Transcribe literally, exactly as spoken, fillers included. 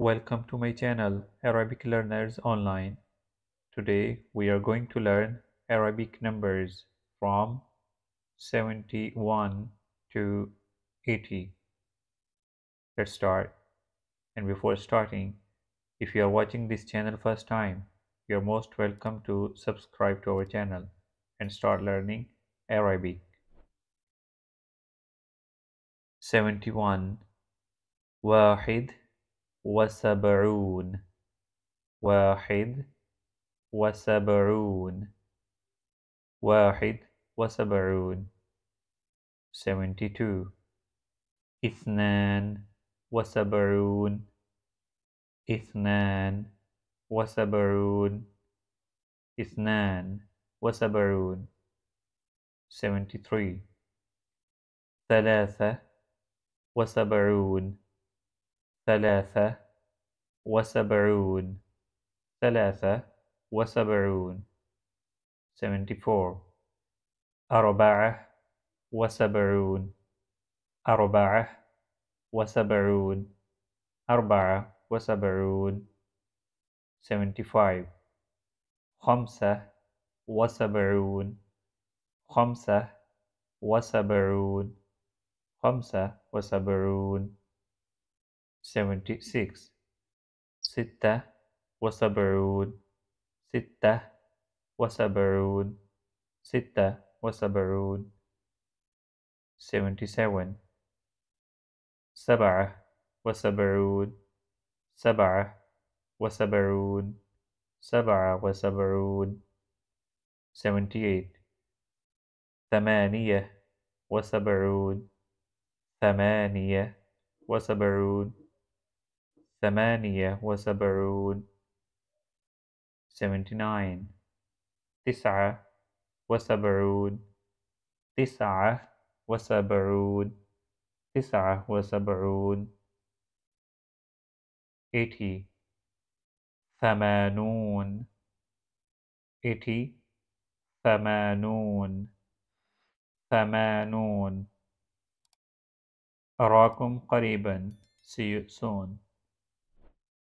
Welcome to my channel Arabic Learners Online. Today we are going to learn Arabic numbers from seventy-one to eighty. Let's start. And before starting, if you are watching this channel first time, you are most welcome to subscribe to our channel and start learning Arabic. seventy-one. Wahid Wasabarun. Wahid Wasabarun. Wahid Wasabarun. seventy-two. Ithnan Wasabarun. Ithnan Wasabarun. Ithnan Wasabarun. seventy-three. Thalatha Wasabarun. Thalatha Wasabarun. Thalatha Wasabarun. seventy-four. Arba'a Wasabarun. Arba'a Wasabarun. Arba'a Wasabarun. seventy-five. Khamsa Wasabarun. Khamsa Wasabarun. Khamsa Wasabarun. seventy-six. Sitta Wasabarun. Sitta Wasabarun. Sitta Wasabarun. seventy-seven. Sab'a Wasabarun. Sab'a Wasabarun. Sab'a Wasabarun. seventy-eight. Thamaniya Wasabarun. Thamaniya Wasabarun. Thamaniya Wasabarun. seventy-nine. Tis'a Wasabarun. Tis'a Wasabarun. Tis'a Wasabarun. eighty. Thamanun. eighty. Thamanun. Thamanun. Arakum Kariban. See you soon.